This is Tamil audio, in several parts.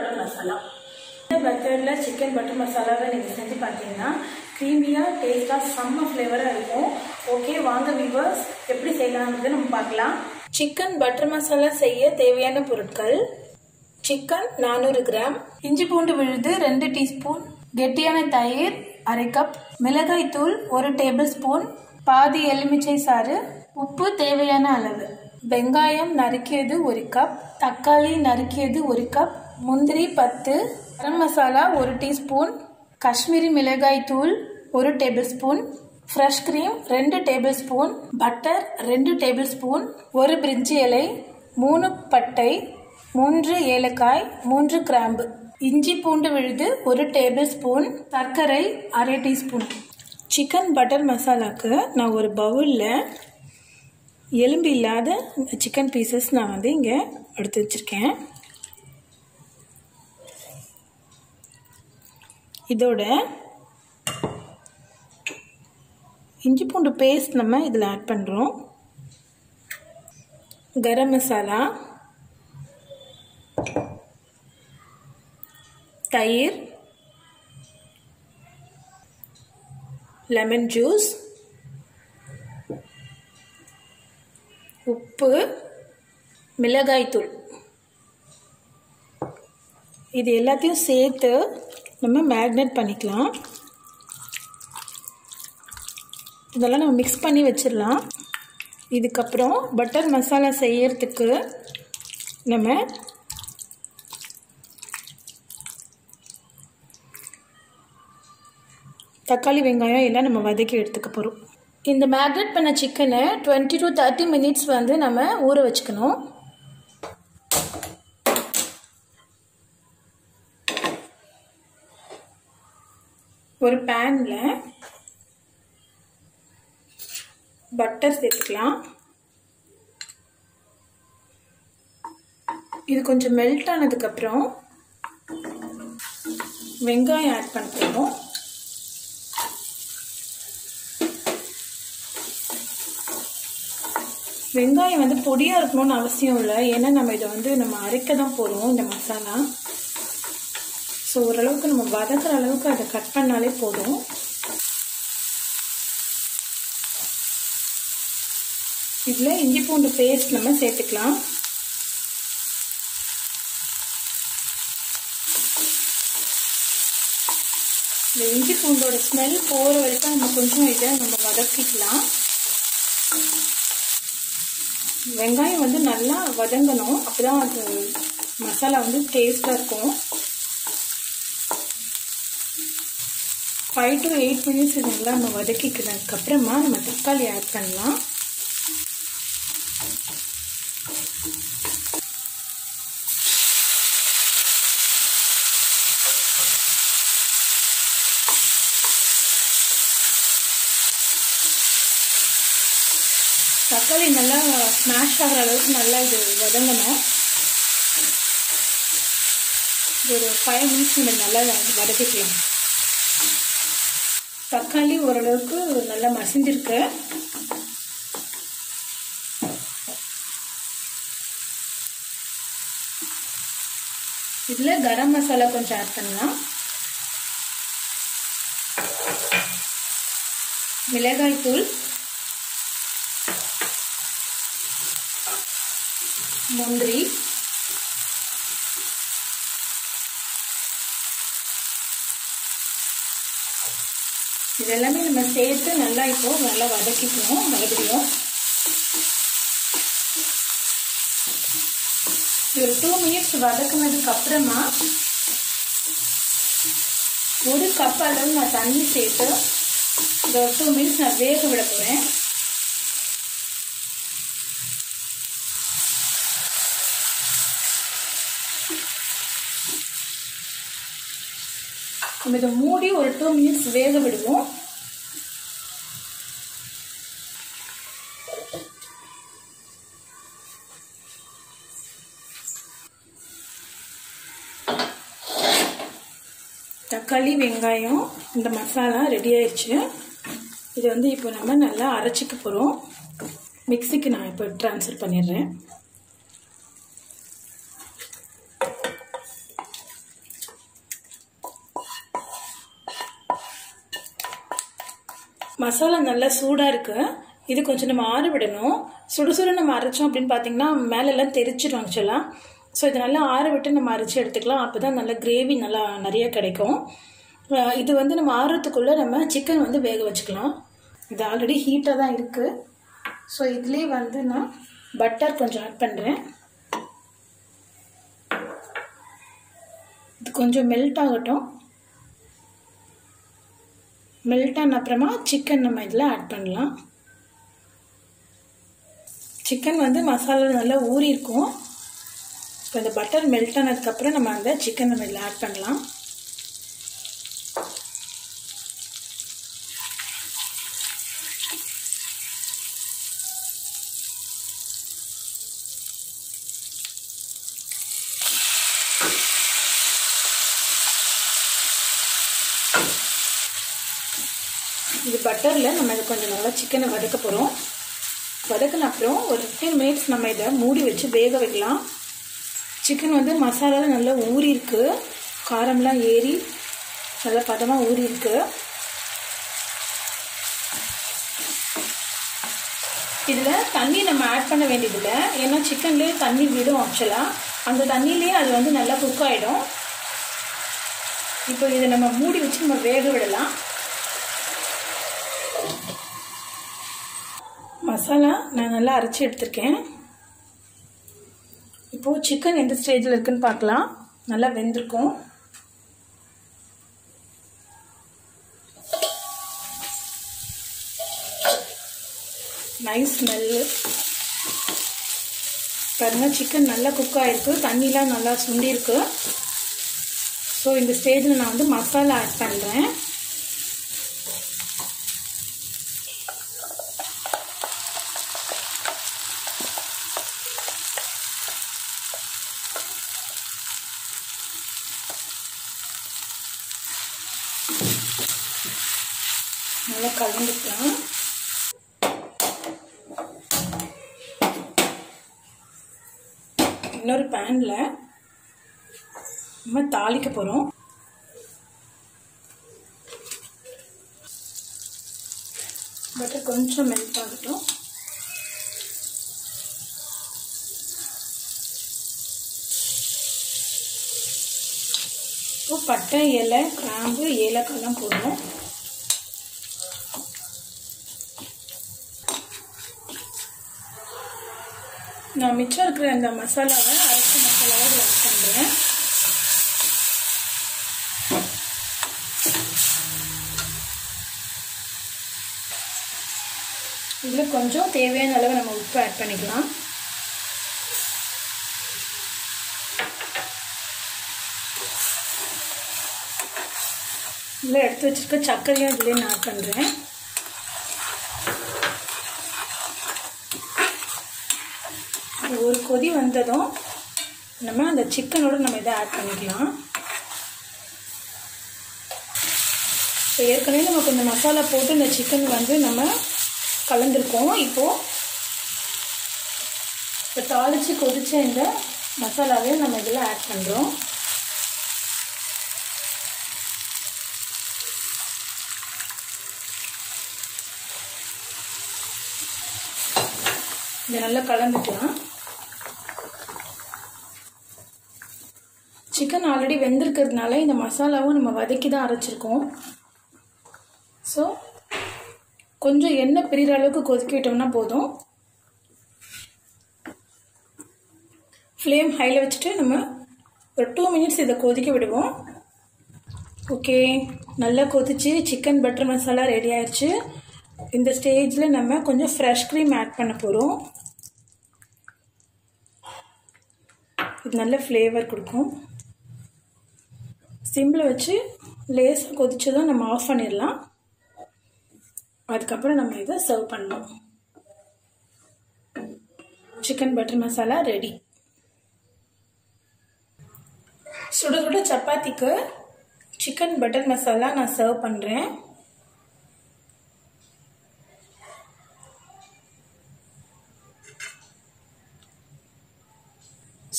பட்டர் மசாலா. இந்த மெத்தடில் சிக்கன் பட்டர் மசாலாவில் நீங்கள் செஞ்சு பார்த்தீங்கன்னா க்ரீமியாக டேஸ்ட்டாக செம்ம ஃப்ளேவராக இருக்கும். ஓகே, வாங்க வியூவர்ஸ் எப்படி செய்யலாம்ன்றது நம்ம பார்க்கலாம். சிக்கன் பட்டர் மசாலா செய்ய தேவையான பொருட்கள்: சிக்கன் 400 கிராம், இஞ்சி பூண்டு விழுது 2 டீஸ்பூன், கெட்டியான தயிர் 1/2 கப், மிளகாய் தூள் 1 டேபிள் ஸ்பூன், பாதி எலுமிச்சை சாறு, உப்பு தேவையான அளவு, வெங்காயம் நறுக்கியது 1 கப், தக்காளி நறுக்கியது 1 கப், முந்திரி 10, கரம் மசாலா 1 டீஸ்பூன், காஷ்மீரி மிளகாய் தூள் 1 tablespoon, fresh cream 2 tablespoon, butter 2 tablespoon, 1 பிரிஞ்சி இலை, 3 பட்டை, 3 ஏலக்காய், 3 கிராம்பு, இஞ்சி பூண்டு விழுது 1 டேபிள் ஸ்பூன், சர்க்கரை 1/2 டீஸ்பூன். சிக்கன் பட்டர் மசாலாக்கு நான் ஒரு பவுலில் எலும்பு இல்லாத சிக்கன் பீசஸ் நான் வந்து இங்கே எடுத்து வச்சுருக்கேன். இதோட இஞ்சி பூண்டு பேஸ்ட் நம்ம இதில் ஆட் பண்ணுறோம். கரம் மசாலா, தயிர், லெமன் ஜூஸ், உப்பு, மிளகாய்த்தூள், இது எல்லாத்தையும் சேர்த்து நம்ம மேரினேட் பண்ணிக்கலாம். இதெல்லாம் நம்ம மிக்ஸ் பண்ணி வச்சிடலாம். இதுக்கப்புறம் பட்டர் மசாலா செய்யறதுக்கு நம்ம தக்காளி, வெங்காயம் எல்லாம் நம்ம வதக்கி எடுத்துக்க போகிறோம். இந்த மேரினேட் பண்ண சிக்கனை 20 to 30 minutes வந்து நம்ம ஊற வச்சுக்கணும். ஒரு பேனில் பட்டர் சேர்த்துக்கலாம். இது கொஞ்சம் மெல்ட் ஆனதுக்கப்புறம் வெங்காயம் ஆட் பண்ணிக்கணும். வெங்காயம் வந்து பொடியாக இருக்கணும்னு அவசியம் இல்லை, ஏன்னா நம்ம இதை வந்து நம்ம அரைக்க தான் போகிறோம் இந்த மசாலா. ஸோ ஓரளவுக்கு நம்ம வதக்கிற அளவுக்கு அதை கட் பண்ணாலே போதும். இதில் இஞ்சி பூண்டு பேஸ்ட் நம்ம சேர்த்துக்கலாம். இந்த இஞ்சி பூண்டோட ஸ்மெல் போகிற வரைக்கும் நம்ம கொஞ்சம் இதை நம்ம வதக்கிக்கலாம். வெங்காயம் வந்து நல்லா வதங்கணும், அப்போதான் அது மசாலா வந்து டேஸ்ட்டாக இருக்கும். 5 to 8 minutes இதுங்களா நம்ம வதக்கிக்கிறதுக்கப்புறமா நம்ம தக்காளி ஆட் பண்ணலாம். தக்காளி நல்லா ஸ்மாஷ் ஆகிற அளவுக்கு நல்லா இது வதங்கணும். ஒரு 5 minutes நம்ம நல்லா வதக்கிக்கலாம். தக்காளி ஓரளவுக்கு நல்லா மசிஞ்சிருக்கு. இதில் கரம் மசாலா கொஞ்சம் ஆட் பண்ணலாம். மிளகாய் தூள், முந்திரி, இதெல்லாமே நம்ம சேர்த்து நல்லா இப்போ நல்லா வதக்கிக்கணும். மறுபடியும் ஒரு 2 minutes வதக்குனதுக்கு அப்புறமா 1 கப் அளவு நான் தண்ணி சேர்த்து இந்த 2 minutes நான் வேக விட போகிறேன். நம்ம இதை மூடி ஒரு 2 minutes வேக விடுவோம். தக்காளி, வெங்காயம், இந்த மசாலா ரெடி ஆயிடுச்சு. இது வந்து இப்போ நம்ம நல்லா அரைச்சிக்க போகிறோம். மிக்சிக்கு நான் இப்போ ட்ரான்ஸ்ஃபர் பண்ணிடுறேன். மசாலா நல்லா சூடாக இருக்குது, இது கொஞ்சம் நம்ம ஆற விடணும். சுடுசுடு நம்ம அரைச்சோம் அப்படின்னு பார்த்தீங்கன்னா மேலெல்லாம் தெரிச்சிடும் ஆக்சுவலாக. ஸோ இது நல்லா ஆற விட்டு நம்ம அரைச்சி எடுத்துக்கலாம். அப்போ தான் நல்லா கிரேவி நல்லா நிறையா கிடைக்கும். இது வந்து நம்ம ஆறுறதுக்குள்ளே நம்ம சிக்கன் வந்து வேக வச்சுக்கலாம். இது ஆல்ரெடி ஹீட்டாக தான் இருக்குது. ஸோ இதுலேயே வந்து நான் பட்டர் கொஞ்சம் ஆட் பண்ணுறேன். இது கொஞ்சம் மெல்ட் ஆகட்டும். மெல்ட் ஆன அப்புறமா சிக்கன் நம்ம இதில் ஆட் பண்ணலாம். சிக்கன் வந்து மசாலா நல்லா ஊறி இருக்கும். இப்போ இந்த பட்டர் மெல்ட் ஆனதுக்கப்புறம் நம்ம அந்த சிக்கன் நம்ம இதில் ஆட் பண்ணலாம். இது பட்டரில் நம்ம இதை கொஞ்சம் நல்லா சிக்கனை வதக்க போகிறோம். வதக்கின அப்புறம் ஒரு 15 minutes நம்ம இதை மூடி வச்சு வேக வைக்கலாம். சிக்கன் வந்து மசாலாவில் நல்லா ஊறி இருக்குது, காரம்லாம் ஏறி நல்லா பதமாக ஊறி இருக்குது. இதில் தண்ணி நம்ம ஆட் பண்ண வேண்டியதில்லை, ஏன்னா சிக்கன்லேயே தண்ணி விடும் ஆக்சுவலாக. அந்த தண்ணியிலேயே அது வந்து நல்லா குக் ஆகிடும். இப்போ இதை நம்ம மூடி வச்சு நம்ம வேக விடலாம். மசாலா நான் நல்லா அரைச்சி எடுத்துருக்கேன். இப்போது சிக்கன் எந்த ஸ்டேஜில் இருக்குதுன்னு பார்க்கலாம். நல்லா வெந்திருக்கும். நைஸ் ஸ்மெல்லு பாருங்கள். சிக்கன் நல்லா குக் ஆகிருக்கு, தண்ணிலாம் நல்லா சுண்டிருக்கு. ஸோ இந்த ஸ்டேஜில் நான் வந்து மசாலா ஆட் பண்ணுறேன். நல்லா கலந்துக்கலாம். இன்னொரு பேனில் நம்ம தாளிக்க போகிறோம். பட்டர் கொஞ்சம் மெல்ட் ஆகட்டும். இப்போ பட்டை, இலை, கிராம்பு, ஏலக்காய்லாம் போடுவோம். நான் மிச்சம் இருக்கிற அந்த மசாலாவை அரைச்ச மசாலாவை ஆட் பண்ணுறேன். இதில் கொஞ்சம் தேவையான அளவு நம்ம உப்பு ஆட் பண்ணிக்கலாம். இதில் எடுத்து வச்சுருக்க சர்க்கரையும் இதுலேயே நான் ஆட் பண்ணுறேன். ஒரு கொதி வந்ததும் நம்ம அந்த சிக்கனோடு நம்ம இதை ஆட் பண்ணிக்கலாம். இப்போ ஏற்கனவே நம்ம கொஞ்சம் மசாலா போட்டு இந்த சிக்கன் வந்து நம்ம கலந்துருக்கோம். இப்போ தாளித்து கொதிச்ச இந்த மசாலாவையும் நம்ம இதில் ஆட் பண்ணுறோம். இதை நல்லா கலந்துக்கலாம். சிக்கன் ஆல்ரெடி வெந்திருக்கிறதுனால இந்த மசாலாவும் நம்ம வதக்கி தான் அரைச்சிருக்கோம். ஸோ கொஞ்சம் எண்ணெய் பிரிகிற அளவுக்கு கொதிக்கிட்டோம்னா போதும். ஃப்ளேம் ஹையில் வச்சுட்டு நம்ம ஒரு 2 minutes இதை கொதிக்க விடுவோம். ஓகே, நல்லா கொதிச்சு சிக்கன் பட்டர் மசாலா ரெடி ஆயிடுச்சு. இந்த ஸ்டேஜில் நம்ம கொஞ்சம் ஃப்ரெஷ் க்ரீம் ஆட் பண்ண போகிறோம். இது நல்ல ஃப்ளேவர் கொடுக்கும். சிம்மில் வச்சு லேசாக கொதிச்சதும் நம்ம ஆஃப் பண்ணிடலாம். அதுக்கப்புறம் நம்ம இதை சர்வ் பண்ணலாம். Chicken butter masala ready. சுட சுட சப்பாத்திக்கு சிக்கன் பட்டர் மசாலா நான் சர்வ் பண்ணுறேன்.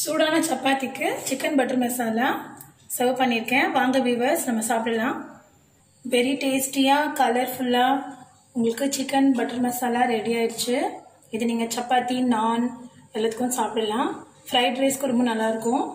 சூடான சப்பாத்திக்கு சிக்கன் பட்டர் மசாலா சர்வ் பண்ணியிருக்கேன். வாங்க வியூவர்ஸ், நம்ம சாப்பிடலாம். வெரி டேஸ்டியாக, கலர்ஃபுல்லாக, உங்களுக்கு சிக்கன் பட்டர் மசாலா ரெடி ஆயிடுச்சு. இது நீங்கள் சப்பாத்தி, நான் எல்லாத்துக்கும் சாப்பிடலாம். ஃப்ரைட் ரைஸ்க்கு ரொம்ப நல்லாயிருக்கும்.